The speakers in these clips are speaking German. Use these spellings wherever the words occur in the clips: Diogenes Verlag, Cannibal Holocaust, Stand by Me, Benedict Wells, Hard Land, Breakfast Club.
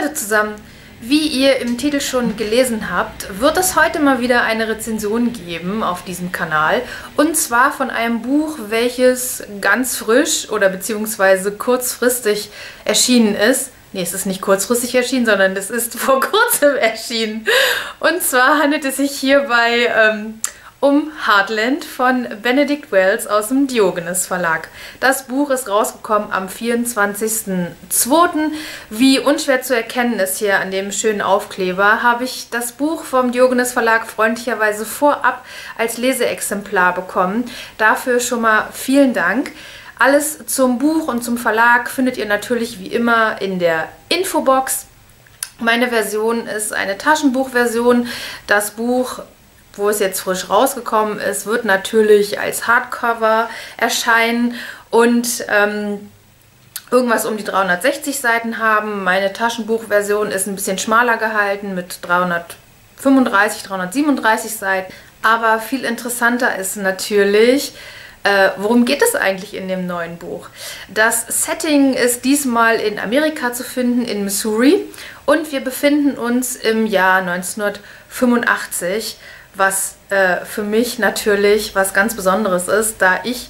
Hallo zusammen! Wie ihr im Titel schon gelesen habt, wird es heute mal wieder eine Rezension geben auf diesem Kanal. Und zwar von einem Buch, welches ganz frisch oder beziehungsweise kurzfristig erschienen ist. Ne, es ist nicht kurzfristig erschienen, sondern es ist vor kurzem erschienen. Und zwar handelt es sich hierbei um Hard Land von Benedict Wells aus dem Diogenes Verlag. Das Buch ist rausgekommen am 24.02. Wie unschwer zu erkennen ist hier an dem schönen Aufkleber, habe ich das Buch vom Diogenes Verlag freundlicherweise vorab als Leseexemplar bekommen. Dafür schon mal vielen Dank. Alles zum Buch und zum Verlag findet ihr natürlich wie immer in der Infobox. Meine Version ist eine Taschenbuchversion. Das Buch, wo es jetzt frisch rausgekommen ist, wird natürlich als Hardcover erscheinen und irgendwas um die 360 Seiten haben. Meine Taschenbuchversion ist ein bisschen schmaler gehalten mit 335, 337 Seiten. Aber viel interessanter ist natürlich, worum geht es eigentlich in dem neuen Buch? Das Setting ist diesmal in Amerika zu finden, in Missouri. Und wir befinden uns im Jahr 1985. Was für mich natürlich was ganz Besonderes ist, da ich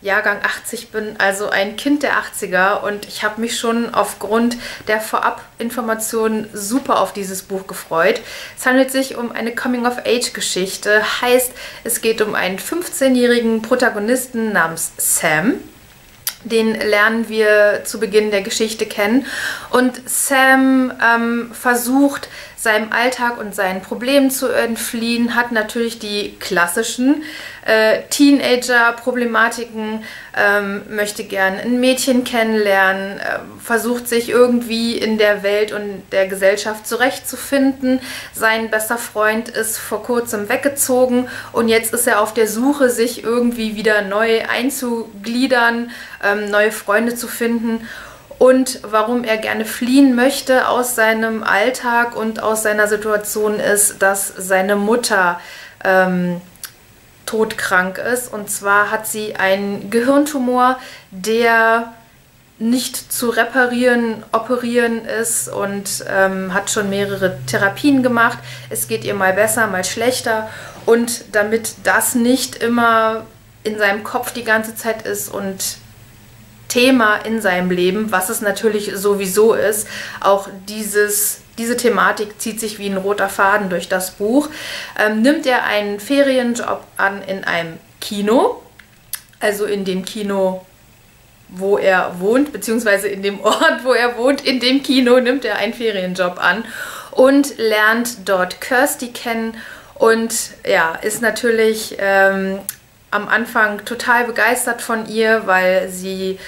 Jahrgang 80 bin, also ein Kind der 80er, und ich habe mich schon aufgrund der Vorabinformationen super auf dieses Buch gefreut. Es handelt sich um eine Coming-of-Age-Geschichte, heißt, es geht um einen 15-jährigen Protagonisten namens Sam. Den lernen wir zu Beginn der Geschichte kennen. Und Sam versucht, seinem Alltag und seinen Problemen zu entfliehen, hat natürlich die klassischen Teenager-Problematiken, möchte gern ein Mädchen kennenlernen, versucht sich irgendwie in der Welt und der Gesellschaft zurechtzufinden. Sein bester Freund ist vor kurzem weggezogen und jetzt ist er auf der Suche, sich irgendwie wieder neu einzugliedern, neue Freunde zu finden, und warum er gerne fliehen möchte aus seinem Alltag und aus seiner Situation ist, dass seine Mutter todkrank ist, und zwar hat sie einen Gehirntumor, der nicht zu operieren ist, und hat schon mehrere Therapien gemacht. Es geht ihr mal besser, mal schlechter, und damit das nicht immer in seinem Kopf die ganze Zeit ist und Thema in seinem Leben, was es natürlich sowieso ist. Auch diese Thematik zieht sich wie ein roter Faden durch das Buch. Nimmt er einen Ferienjob an in einem Kino, also in dem Kino, wo er wohnt, beziehungsweise in dem Ort, wo er wohnt, in dem Kino nimmt er einen Ferienjob an und lernt dort Kirsty kennen und ja, ist natürlich am Anfang total begeistert von ihr, weil sie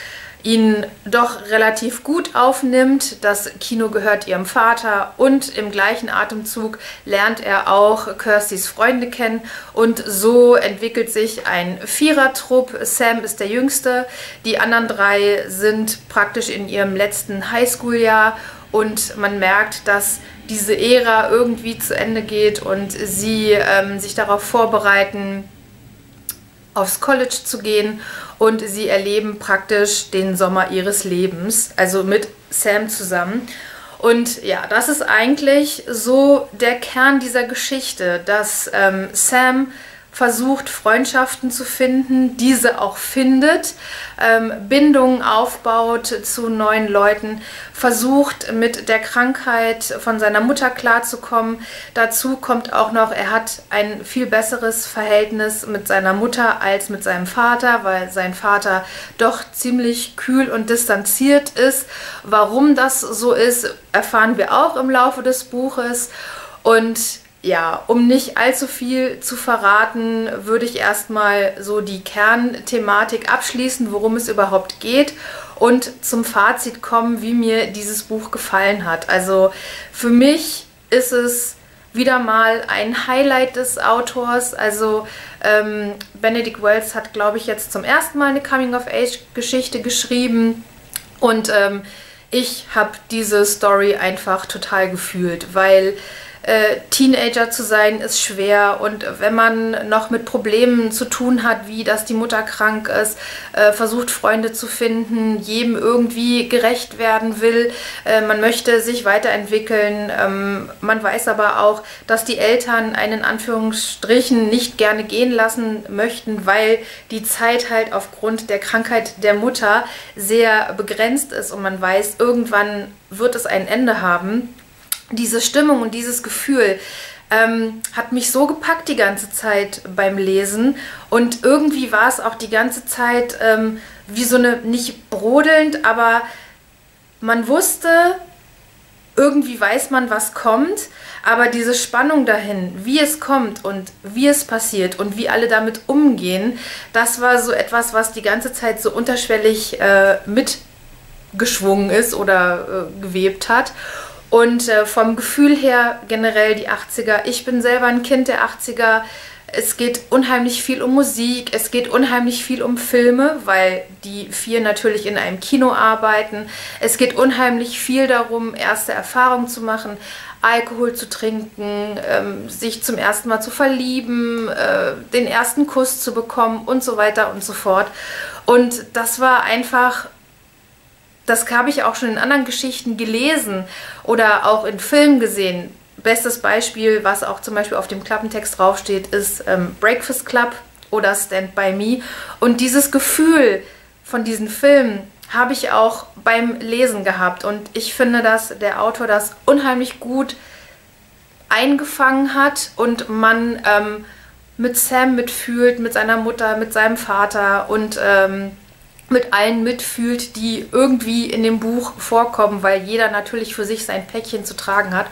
ihn doch relativ gut aufnimmt. Das Kino gehört ihrem Vater, und im gleichen Atemzug lernt er auch Kirstys Freunde kennen, und so entwickelt sich ein Vierertrupp. Sam ist der Jüngste, die anderen drei sind praktisch in ihrem letzten Highschool-Jahr, und man merkt, dass diese Ära irgendwie zu Ende geht und sie sich darauf vorbereiten, aufs College zu gehen, und sie erleben praktisch den Sommer ihres Lebens, also mit Sam zusammen. Und ja, das ist eigentlich so der Kern dieser Geschichte, dass Sam versucht, Freundschaften zu finden, diese auch findet, Bindungen aufbaut zu neuen Leuten, versucht, mit der Krankheit von seiner Mutter klarzukommen. Dazu kommt auch noch, er hat ein viel besseres Verhältnis mit seiner Mutter als mit seinem Vater, weil sein Vater doch ziemlich kühl und distanziert ist. Warum das so ist, erfahren wir auch im Laufe des Buches. Und ja, um nicht allzu viel zu verraten, würde ich erstmal so die Kernthematik abschließen, worum es überhaupt geht, und zum Fazit kommen, wie mir dieses Buch gefallen hat. Also für mich ist es wieder mal ein Highlight des Autors. Also Benedict Wells hat, glaube ich, jetzt zum ersten Mal eine Coming-of-Age-Geschichte geschrieben, und ich habe diese Story einfach total gefühlt, weil Teenager zu sein ist schwer, und wenn man noch mit Problemen zu tun hat, wie dass die Mutter krank ist, versucht Freunde zu finden, jedem irgendwie gerecht werden will, man möchte sich weiterentwickeln, man weiß aber auch, dass die Eltern einen in Anführungsstrichen nicht gerne gehen lassen möchten, weil die Zeit halt aufgrund der Krankheit der Mutter sehr begrenzt ist und man weiß, irgendwann wird es ein Ende haben. Diese Stimmung und dieses Gefühl hat mich so gepackt die ganze Zeit beim Lesen, und irgendwie war es auch die ganze Zeit wie so eine, nicht brodelnd, aber man wusste, irgendwie weiß man, was kommt, aber diese Spannung dahin, wie es kommt und wie es passiert und wie alle damit umgehen, das war so etwas, was die ganze Zeit so unterschwellig mitgeschwungen ist oder gewebt hat. Und vom Gefühl her generell die 80er. Ich bin selber ein Kind der 80er. Es geht unheimlich viel um Musik, es geht unheimlich viel um Filme, weil die vier natürlich in einem Kino arbeiten. Es geht unheimlich viel darum, erste Erfahrungen zu machen, Alkohol zu trinken, sich zum ersten Mal zu verlieben, den ersten Kuss zu bekommen und so weiter und so fort. Und das war einfach... Das habe ich auch schon in anderen Geschichten gelesen oder auch in Filmen gesehen. Bestes Beispiel, was auch zum Beispiel auf dem Klappentext draufsteht, ist Breakfast Club oder Stand by Me. Und dieses Gefühl von diesen Filmen habe ich auch beim Lesen gehabt. Und ich finde, dass der Autor das unheimlich gut eingefangen hat und man mit Sam mitfühlt, mit seiner Mutter, mit seinem Vater und... mit allen mitfühlt, die irgendwie in dem Buch vorkommen, weil jeder natürlich für sich sein Päckchen zu tragen hat,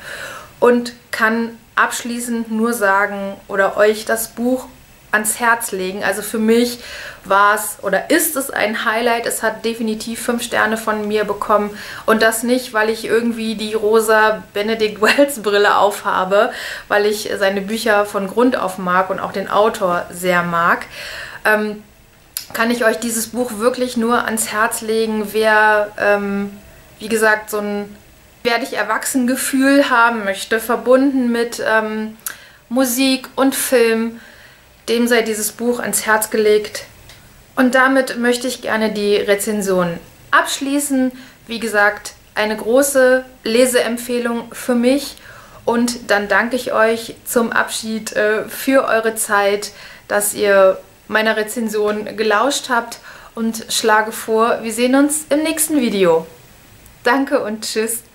und kann abschließend nur sagen oder euch das Buch ans Herz legen. Also für mich war es oder ist es ein Highlight. Es hat definitiv 5 Sterne von mir bekommen, und das nicht, weil ich irgendwie die rosa Benedict Wells Brille aufhabe, weil ich seine Bücher von Grund auf mag und auch den Autor sehr mag. Kann ich euch dieses Buch wirklich nur ans Herz legen, wer, wie gesagt, so ein Werde-ich-erwachsen-Gefühl haben möchte, verbunden mit Musik und Film, dem sei dieses Buch ans Herz gelegt. Und damit möchte ich gerne die Rezension abschließen. Wie gesagt, eine große Leseempfehlung für mich. Und dann danke ich euch zum Abschied für eure Zeit, dass ihr meiner Rezension gelauscht habt, und schlage vor, wir sehen uns im nächsten Video. Danke und tschüss.